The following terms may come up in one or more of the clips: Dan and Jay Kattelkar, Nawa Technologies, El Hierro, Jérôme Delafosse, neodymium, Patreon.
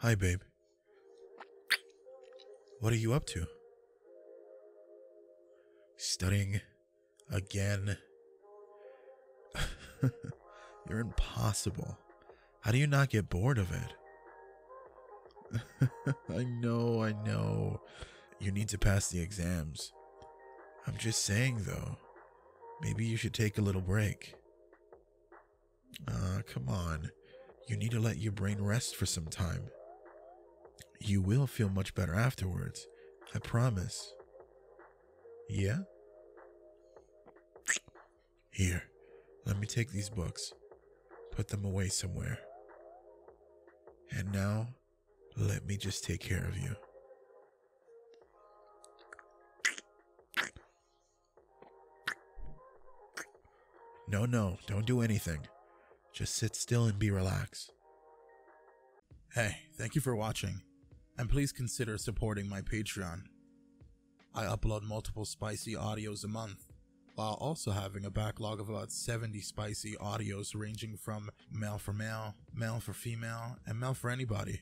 Hi, babe. What are you up to? Studying again. You're impossible. How do you not get bored of it? I know. You need to pass the exams. I'm just saying, though. Maybe you should take a little break. Come on. You need to let your brain rest for some time. You will feel much better afterwards. I promise. Yeah? Here, let me take these books. Put them away somewhere. And now, let me just take care of you. No, don't do anything. Just sit still and be relaxed. Hey, thank you for watching, and please consider supporting my Patreon. I upload multiple spicy audios a month, while also having a backlog of about 70 spicy audios ranging from male for male, male for female, and male for anybody.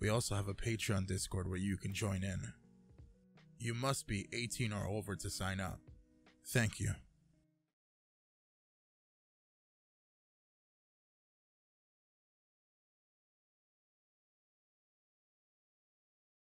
We also have a Patreon Discord where you can join in. You must be 18 or over to sign up. Thank you.